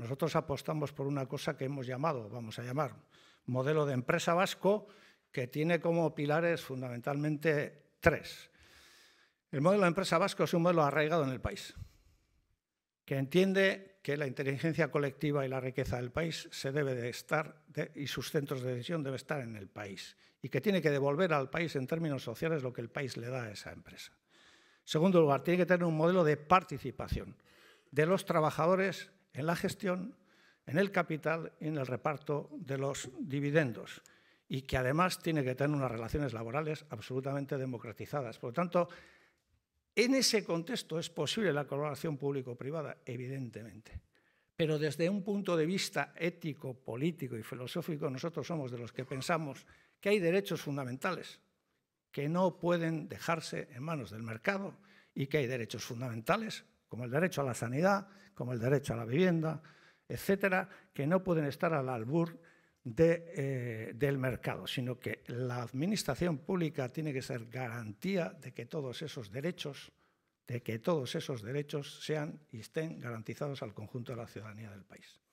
Nosotros apostamos por una cosa que hemos llamado, vamos a llamar, modelo de empresa vasco, que tiene como pilares fundamentalmente tres. El modelo de empresa vasco es un modelo arraigado en el país, que entiende que la inteligencia colectiva y la riqueza del país se debe de estar, y sus centros de decisión deben estar en el país, y que tiene que devolver al país en términos sociales lo que el país le da a esa empresa. En segundo lugar, tiene que tener un modelo de participación de los trabajadores en la gestión, en el capital y en el reparto de los dividendos, y que además tiene que tener unas relaciones laborales absolutamente democratizadas. Por lo tanto, en ese contexto es posible la colaboración público-privada, evidentemente, pero desde un punto de vista ético, político y filosófico, nosotros somos de los que pensamos que hay derechos fundamentales que no pueden dejarse en manos del mercado y que hay derechos fundamentales, como el derecho a la sanidad, como el derecho a la vivienda, etcétera, que no pueden estar al albur del mercado, sino que la administración pública tiene que ser garantía de que todos esos derechos, sean y estén garantizados al conjunto de la ciudadanía del país.